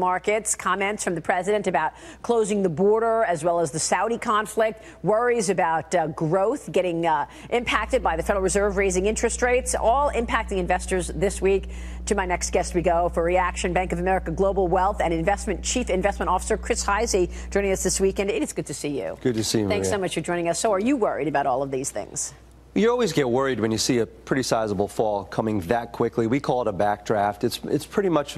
markets. Comments from the president about closing the border as well as the Saudi conflict, worries about growth getting impacted by the Federal Reserve raising interest rates, all impacting investors this week. To my next guest we go for reaction, Bank of America Global Wealth and Investment Chief Investment Officer Chris Heisey joining us this weekend. It is good to see you. Good to see you, Maria. Thanks so much for joining us. So are you worried about all of these things? You always get worried when you see a pretty sizable fall coming that quickly. We call it a backdraft. It's pretty much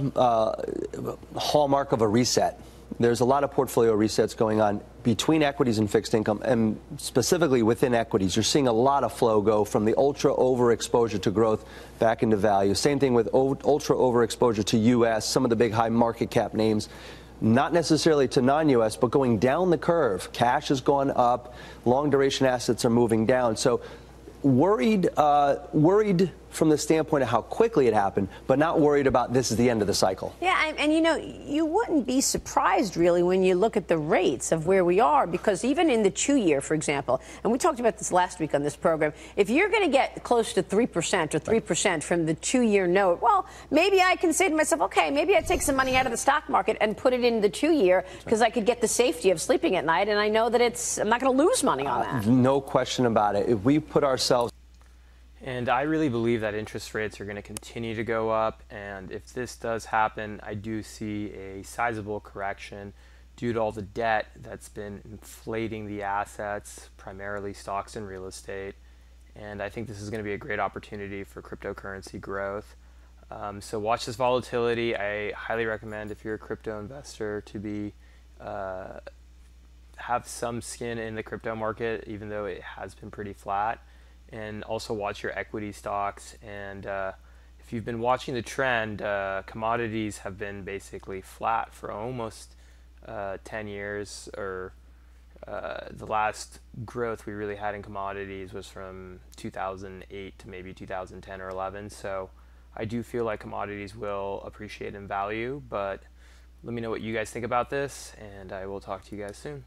hallmark of a reset. There's a lot of portfolio resets going on between equities and fixed income, and specifically within equities. You're seeing a lot of flow go from the ultra overexposure to growth back into value. Same thing with ultra overexposure to U.S., some of the big high market cap names. Not necessarily to non-U.S., but going down the curve. Cash has gone up. Long duration assets are moving down. So worried from the standpoint of how quickly it happened, but not worried about this is the end of the cycle. Yeah, and you know, you wouldn't be surprised really when you look at the rates of where we are, because even in the 2-year, for example, and we talked about this last week on this program, if you're going to get close to 3% or 3% from the 2-year note, well, maybe I can say to myself, okay, maybe I take some money out of the stock market and put it in the 2-year because I could get the safety of sleeping at night, and I know that I'm not going to lose money on that. No question about it. If we put ourselves. And I really believe that interest rates are going to continue to go up, and if this does happen, I do see a sizable correction due to all the debt that's been inflating the assets, primarily stocks and real estate. And I think this is going to be a great opportunity for cryptocurrency growth. So watch this volatility. I highly recommend, if you're a crypto investor, to be have some skin in the crypto market, even though it has been pretty flat. And also watch your equity stocks. And if you've been watching the trend, commodities have been basically flat for almost 10 years, or the last growth we really had in commodities was from 2008 to maybe 2010 or 11. So I do feel like commodities will appreciate in value, but let me know what you guys think about this, and I will talk to you guys soon.